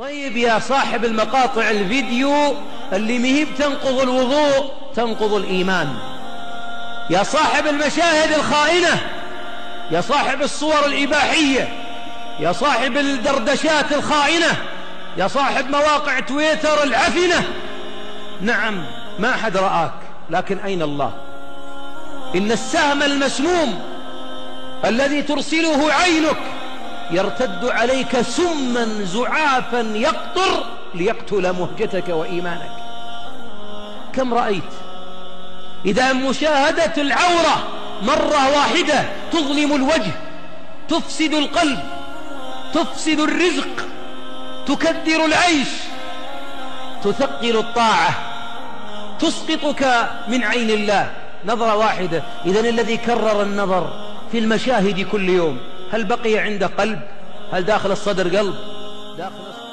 طيب يا صاحب المقاطع الفيديو اللي مهيب تنقض الوضوء تنقض الإيمان، يا صاحب المشاهد الخائنة، يا صاحب الصور الإباحية، يا صاحب الدردشات الخائنة، يا صاحب مواقع تويتر العفنة. نعم ما أحد رآك، لكن أين الله؟ إن السهم المسموم الذي ترسله عينك يرتد عليك سما زعافا يقطر ليقتل مهجتك وإيمانك. كم رأيت؟ إذا مشاهدة العورة مرة واحدة تظلم الوجه، تفسد القلب، تفسد الرزق، تكدر العيش، تثقل الطاعة، تسقطك من عين الله. نظرة واحدة. إذن الذي كرر النظر في المشاهد كل يوم، هل بقي عنده قلب؟ هل داخل الصدر قلب؟ داخل الصدر